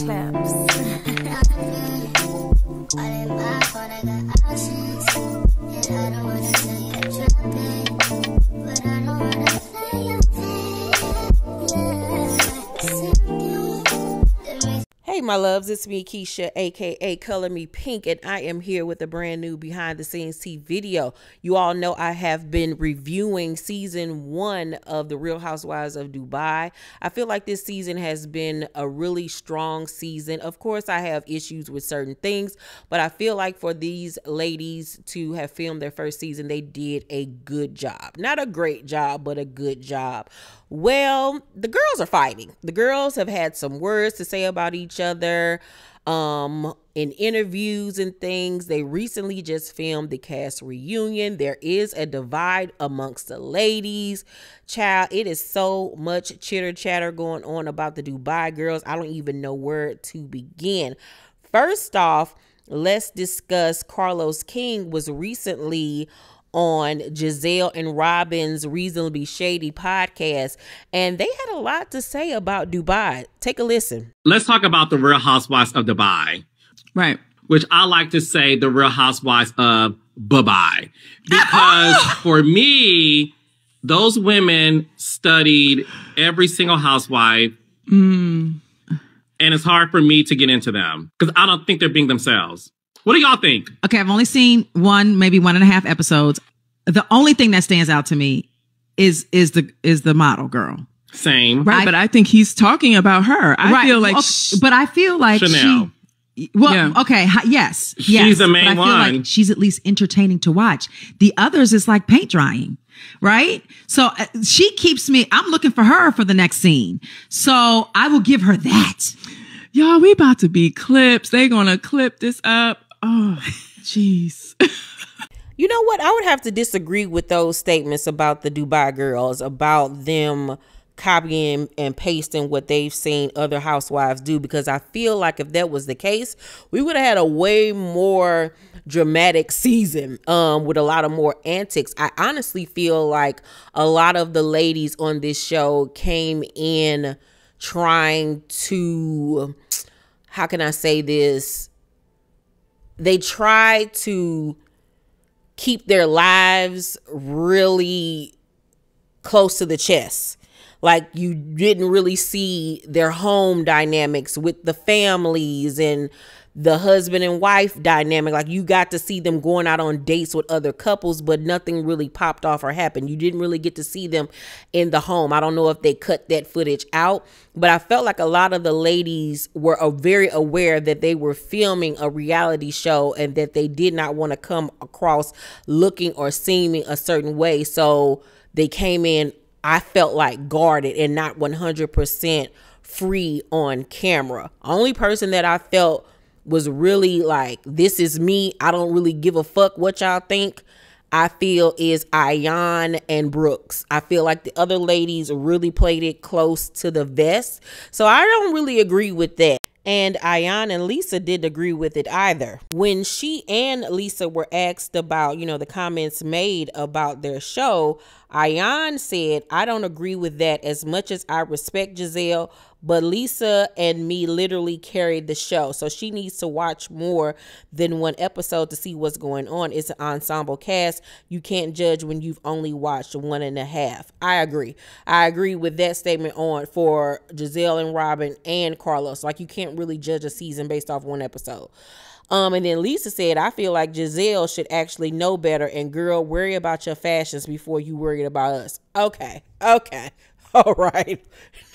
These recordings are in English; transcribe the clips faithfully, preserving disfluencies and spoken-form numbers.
claps. Hey my loves, it's me Keisha, aka Color Me Pink, and I am here with a brand new behind the scenes tea video. You all know I have been reviewing season one of the Real Housewives of Dubai. I feel like this season has been a really strong season. Of course I have issues with certain things, but I feel like for these ladies to have filmed their first season, they did a good job. Not a great job, but a good job. Well, the girls are fighting. The girls have had some words to say about each other Other, um, in interviews and things. They recently just filmed the cast reunion. There is a divide amongst the ladies. Child, it is so much chitter chatter going on about the Dubai girls. I don't even know where to begin. First off, let's discuss Carlos King was recently on Giselle and Robin's Reasonably Shady podcast, and they had a lot to say about Dubai. Take a listen. Let's talk about the Real Housewives of Dubai. Right. Which I like to say the Real Housewives of Bye-bye. Because for me, those women studied every single housewife. Mm. And it's hard for me to get into them because I don't think they're being themselves. What do y'all think? Okay, I've only seen one, maybe one and a half episodes. The only thing that stands out to me is is the is the model girl. Same, right? I, but I think he's talking about her. I right. feel like, well, okay, but I feel like Chanel. She, well, yeah. okay, hi, yes, she's yes, the main but I feel one. Like she's at least entertaining to watch. The others is like paint drying, right? So uh, she keeps me. I'm looking for her for the next scene. So I will give her that. Y'all, we about to be clips. They gonna clip this up. Oh, jeez. You know what? I would have to disagree with those statements about the Dubai girls, about them copying and pasting what they've seen other housewives do, because I feel like if that was the case, we would have had a way more dramatic season um, with a lot of more antics. I honestly feel like a lot of the ladies on this show came in trying to, how can I say this? They try to keep their lives really close to the chest. Like, you didn't really see their home dynamics with the families and the husband and wife dynamic. Like, you got to see them going out on dates with other couples, but nothing really popped off or happened. You didn't really get to see them in the home. I don't know if they cut that footage out, but I felt like a lot of the ladies were uh, very aware that they were filming a reality show and that they did not want to come across looking or seeming a certain way. So they came in, I felt like, guarded and not one hundred percent free on camera. Only person that I felt was really like, this is me, I don't really give a fuck what y'all think, I feel is Ayan and Brooks. I feel like the other ladies really played it close to the vest. So I don't really agree with that. And Ayan and Lesa didn't agree with it either. When she and Lesa were asked about, you know, the comments made about their show, Ayan said, I don't agree with that as much as I respect Giselle, but Lesa and me literally carried the show. So she needs to watch more than one episode to see what's going on. It's an ensemble cast. You can't judge when you've only watched one and a half. I agree. I agree with that statement on for Giselle and Robin and Carlos. Like, you can't really judge a season based off one episode. Um, and then Lesa said, I feel like Giselle should actually know better. And girl, worry about your fashions before you worried about us. Okay. Okay. All right.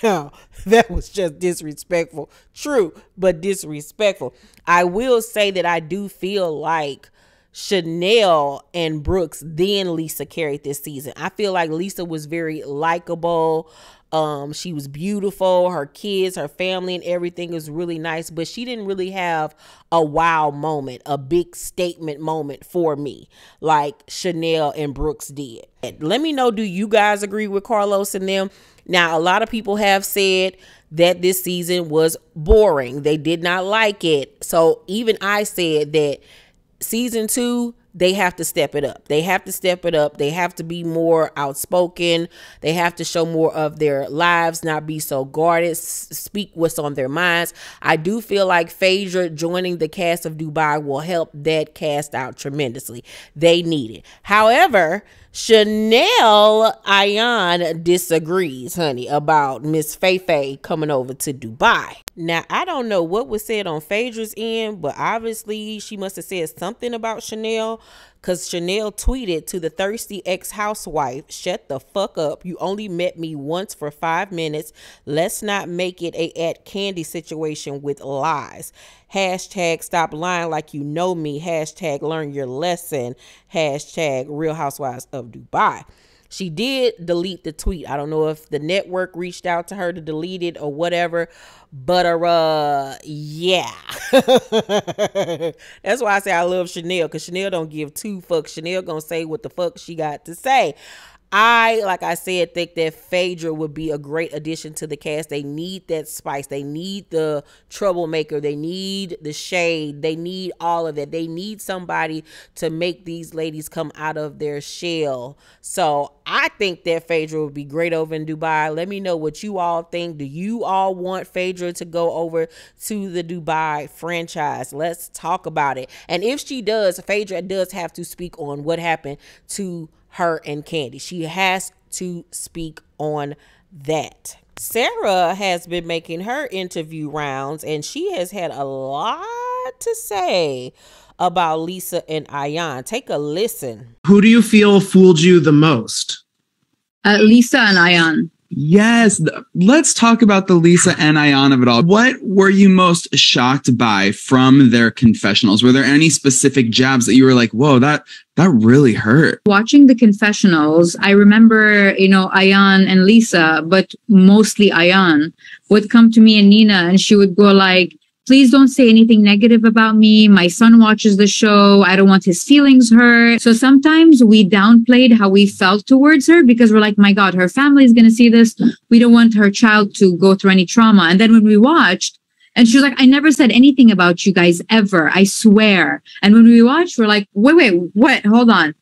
Now, that was just disrespectful. True, but disrespectful. I will say that I do feel like Chanel and Brooks, then Lesa carried this season. I feel like Lesa was very likable. Um, she was beautiful. Her kids, her family, and everything is really nice. But she didn't really have a wow moment, a big statement moment for me, like Chanel and Brooks did. Let me know, do you guys agree with Carlos and them? Now, a lot of people have said that this season was boring. They did not like it. So even I said that season two they have to step it up. They have to step it up. They have to be more outspoken. They have to show more of their lives, not be so guarded, speak what's on their minds. I do feel like Phaedra joining the cast of Dubai will help that cast out tremendously. They need it. However, Chanel Ayan disagrees, honey, about Miss Feifei coming over to Dubai. Now, I don't know what was said on Phaedra's end, but obviously she must have said something about Chanel, because Chanel tweeted to the thirsty ex-housewife, "Shut the fuck up. You only met me once for five minutes. Let's not make it a at candy situation with lies. Hashtag stop lying like you know me. Hashtag learn your lesson. Hashtag Real Housewives of Dubai." She did delete the tweet. I don't know if the network reached out to her to delete it or whatever, but uh, yeah. That's why I say I love Chanel, because Chanel don't give two fucks. Chanel gonna say what the fuck she got to say. I, like I said, think that Phaedra would be a great addition to the cast. They need that spice. They need the troublemaker. They need the shade. They need all of that. They need somebody to make these ladies come out of their shell. So I think that Phaedra would be great over in Dubai. Let me know what you all think. Do you all want Phaedra to go over to the Dubai franchise? Let's talk about it. And if she does, Phaedra does have to speak on what happened to her and Candy. She has to speak on that. Sara has been making her interview rounds, and she has had a lot to say about Lesa and Ayan. Take a listen. Who do you feel fooled you the most? Uh, Lesa and Ayan. Yes. Let's talk about the Lesa and Ayan of it all. What were you most shocked by from their confessionals? Were there any specific jabs that you were like, whoa, that that really hurt? Watching the confessionals, I remember, you know, Ayan and Lesa, but mostly Ayan would come to me and Nina, and she would go like, please don't say anything negative about me. My son watches the show. I don't want his feelings hurt. So sometimes we downplayed how we felt towards her, because we're like, my God, her family is going to see this. We don't want her child to go through any trauma. And then when we watched, and she was like, I never said anything about you guys ever. I swear. And when we watched, we're like, wait, wait, what? Hold on.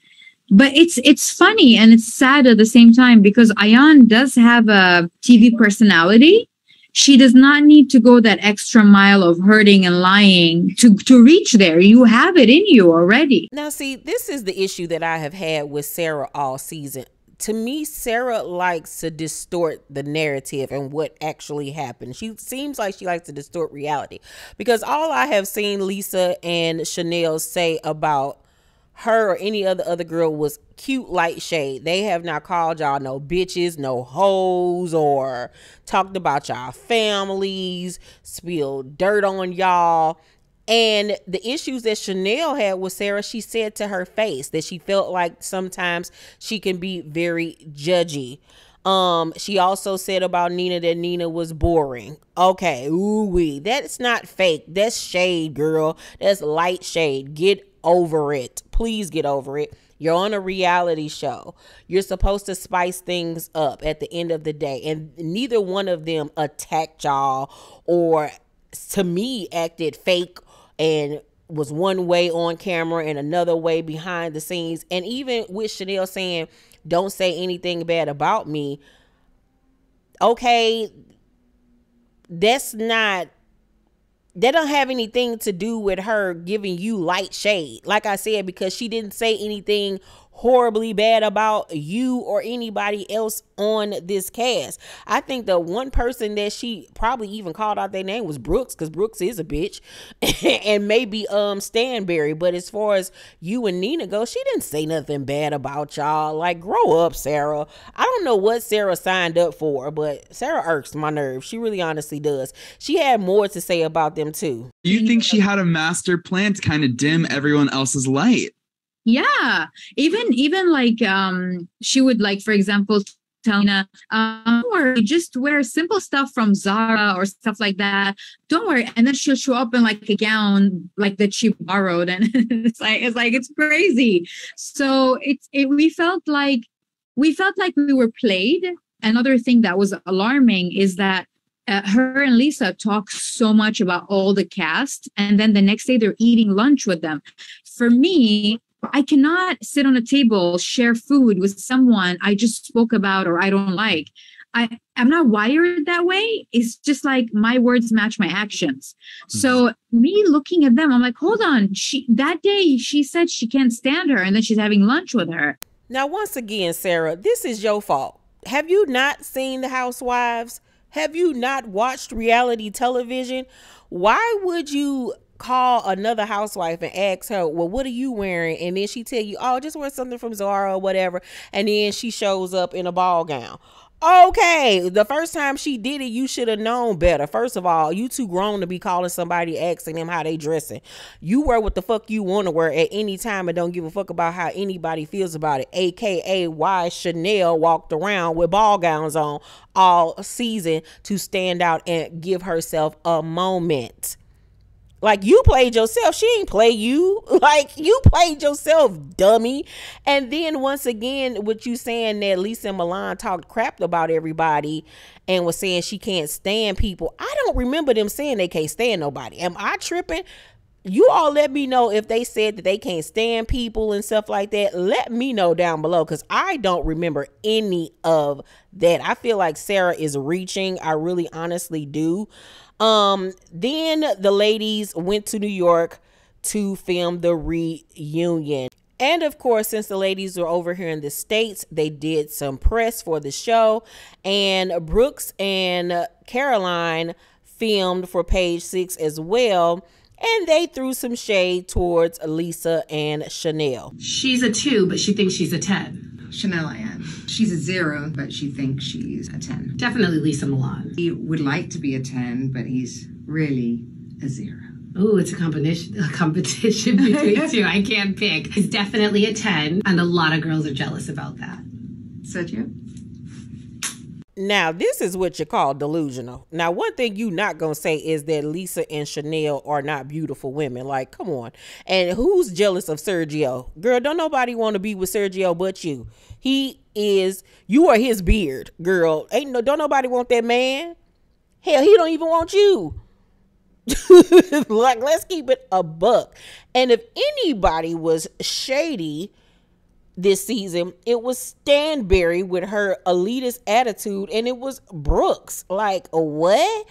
But it's it's funny and it's sad at the same time, because Ayan does have a T V personality. She does not need to go that extra mile of hurting and lying to, to reach there. You have it in you already. Now, see, this is the issue that I have had with Sara all season. To me, Sara likes to distort the narrative and what actually happened. She seems like she likes to distort reality, because all I have seen Lesa and Chanel say about her or any other other girl was cute light shade. They have not called y'all no bitches, no hoes, or talked about y'all families, spilled dirt on y'all. And the issues that Chanel had with Sara, she said to her face that she felt like sometimes she can be very judgy. Um, she also said about Nina that Nina was boring. Okay, ooh wee, that's not fake. That's shade, girl. That's light shade. Get over it. Please get over it. You're on a reality show. You're supposed to spice things up at the end of the day. And neither one of them attacked y'all or, to me, acted fake and was one way on camera and another way behind the scenes. And even with Chanel saying, don't say anything bad about me. Okay, that's not, that don't have anything to do with her giving you light shade. Like I said, because she didn't say anything horribly bad about you or anybody else on this cast. I think the one person that she probably even called out their name was Brooks, because Brooks is a bitch, and maybe um Stanbury. But as far as you and Nina go, she didn't say nothing bad about y'all. Like, grow up, Sara. I don't know what Sara signed up for, but Sara irks my nerves. She really honestly does. She had more to say about them too. You think she had a master plan to kind of dim everyone else's light? Yeah, even even like um, she would, like, for example, tell Nina, um, don't worry, just wear simple stuff from Zara or stuff like that. Don't worry. And then she'll show up in like a gown like that she borrowed. And it's like it's like it's crazy. So it's it, we felt like we felt like we were played. Another thing that was alarming is that Uh, her and Lesa talk so much about all the cast, and then the next day they're eating lunch with them. For me, I cannot sit on a table, share food with someone I just spoke about or I don't like. I, I'm not wired that way. It's just like my words match my actions. So me looking at them, I'm like, hold on. She, that day she said she can't stand her, and then she's having lunch with her. Now, once again, Sarah, this is your fault. Have you not seen The Housewives? Have you not watched reality television? Why would you call another housewife and ask her, well, what are you wearing? And then she tell you, oh, just wear something from Zara or whatever. And then she shows up in a ball gown. Okay, the first time she did it, you should have known better. First of all, you too grown to be calling somebody, asking them how they dressing. You wear what the fuck you want to wear at any time and don't give a fuck about how anybody feels about it. A K A why Chanel walked around with ball gowns on all season to stand out and give herself a moment. Like, you played yourself. She ain't play you. Like, you played yourself, dummy. And then once again, with you saying that Lesa Milan talked crap about everybody and was saying she can't stand people. I don't remember them saying they can't stand nobody. Am I tripping? You all let me know if they said that they can't stand people and stuff like that. Let me know down below, because I don't remember any of that. I feel like Sarah is reaching. I really honestly do. Um, then the ladies went to New York to film the reunion. And of course, since the ladies were over here in the States, they did some press for the show, and Brooks and Caroline filmed for Page Six as well. And they threw some shade towards Lesa and Chanel. She's a two, but she thinks she's a ten. Chanel Ayan. She's a zero, but she thinks she's a ten. Definitely Lesa Milan. He would like to be a ten, but he's really a zero. Oh, it's a competition, a competition between two. I can't pick. He's definitely a ten, and a lot of girls are jealous about that. Sergio? Now, this is what you call delusional. Now, one thing you not going to say is that Lesa and Chanel are not beautiful women. Like, come on. And who's jealous of Sergio? Girl, don't nobody want to be with Sergio but you. He is, you are his beard, girl. Ain't no, don't nobody want that man. Hell, he don't even want you. Like, let's keep it a buck. And if anybody was shady this season, it was Stanbury with her elitist attitude, and it was Brooks. Like, what?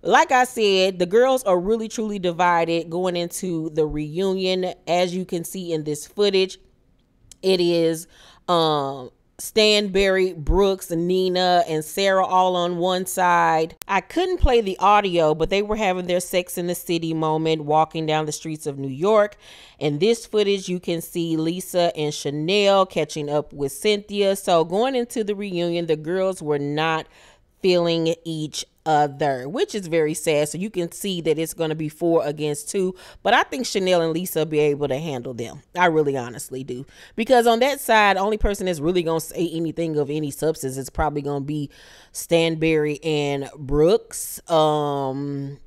Like I said, the girls are really truly divided going into the reunion. As you can see in this footage, it is um Stanbury, Brooks, Nina, and Sarah all on one side. I couldn't play the audio, but they were having their Sex in the City moment walking down the streets of New York. In this footage, you can see Lesa and Chanel catching up with Cynthia. So going into the reunion, the girls were not feeling each other, which is very sad. So you can see that it's going to be four against two, but I think Chanel and Lesa will be able to handle them. I really honestly do, because on that side, the only person that's really going to say anything of any substance is probably going to be Stanbury and Brooks. Um,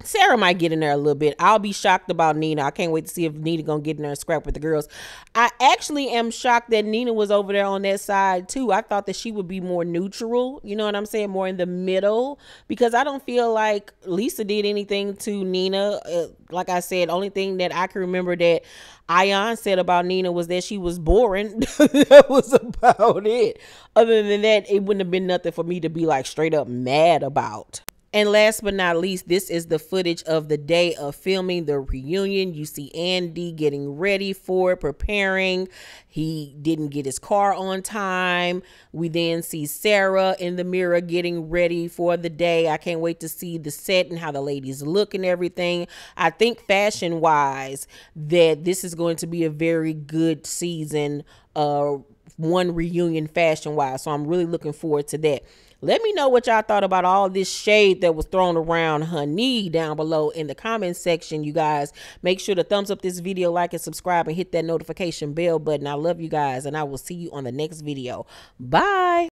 Sarah might get in there a little bit. I'll be shocked about Nina. I can't wait to see if Nina gonna get in there and scrap with the girls. I actually am shocked that Nina was over there on that side too. I thought that she would be more neutral, you know what I'm saying, more in the middle, because I don't feel like Lesa did anything to Nina. Uh, like I said, only thing that I can remember that Ayan said about Nina was that she was boring. That was about it. Other than that, it wouldn't have been nothing for me to be like straight up mad about. And last but not least, this is the footage of the day of filming the reunion. You see Andy getting ready for it, preparing. He didn't get his car on time. We then see Sarah in the mirror getting ready for the day. I can't wait to see the set and how the ladies look and everything. I think fashion wise that this is going to be a very good season, uh, one reunion fashion wise. So I'm really looking forward to that. Let me know what y'all thought about all this shade that was thrown around her knee down below in the comment section, you guys. Make sure to thumbs up this video, like and subscribe, and hit that notification bell button. I love you guys, and I will see you on the next video. Bye.